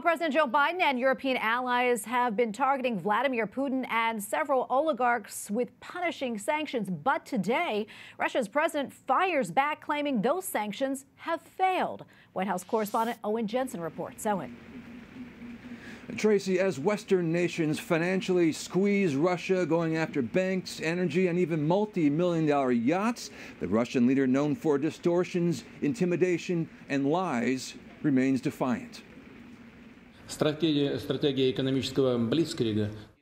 President Joe Biden and European allies have been targeting Vladimir Putin and several oligarchs with punishing sanctions. But today, Russia's president fires back, claiming those sanctions have failed. White House correspondent Owen Jensen reports. Owen. Tracy, as Western nations financially squeeze Russia, going after banks, energy, and even multi-million-dollar yachts, the Russian leader, known for distortions, intimidation, and lies, remains defiant.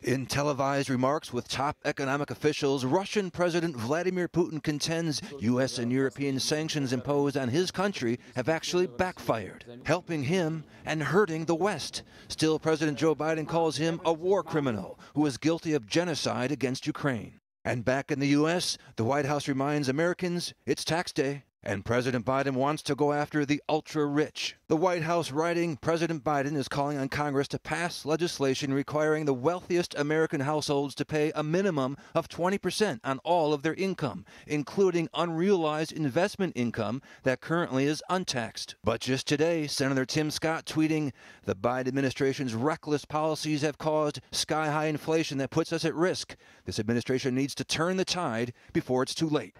In televised remarks with top economic officials, Russian President Vladimir Putin contends U.S. and European sanctions imposed on his country have actually backfired, helping him and hurting the West. Still, President Joe Biden calls him a war criminal who is guilty of genocide against Ukraine. And back in the U.S., the White House reminds Americans it's tax day. And President Biden wants to go after the ultra-rich. The White House writing, President Biden is calling on Congress to pass legislation requiring the wealthiest American households to pay a minimum of 20% on all of their income, including unrealized investment income that currently is untaxed. But just today, Senator Tim Scott tweeting, the Biden administration's reckless policies have caused sky-high inflation that puts us at risk. This administration needs to turn the tide before it's too late.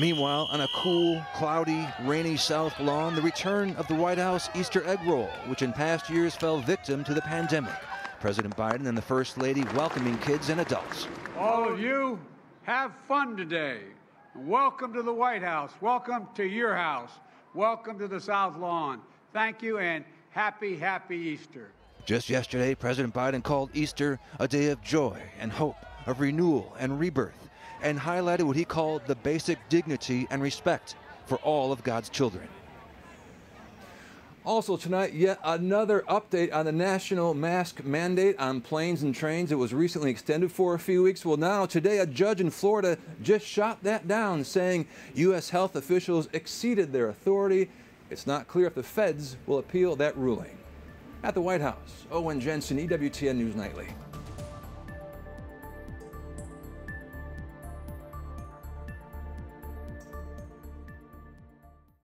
Meanwhile, on a cool, cloudy, rainy South Lawn, the return of the White House Easter egg roll, which in past years fell victim to the pandemic. President Biden and the First Lady welcoming kids and adults. All of you, have fun today. Welcome to the White House. Welcome to your house. Welcome to the South Lawn. Thank you and happy, happy Easter. Just yesterday, President Biden called Easter a day of joy and hope, of renewal and rebirth, and highlighted what he called the basic dignity and respect for all of God's children. Also tonight, yet another update on the national mask mandate on planes and trains. It was recently extended for a few weeks. Well, now today, a judge in Florida just shot that down, saying U.S. health officials exceeded their authority. It's not clear if the feds will appeal that ruling. At the White House, Owen Jensen, EWTN News Nightly.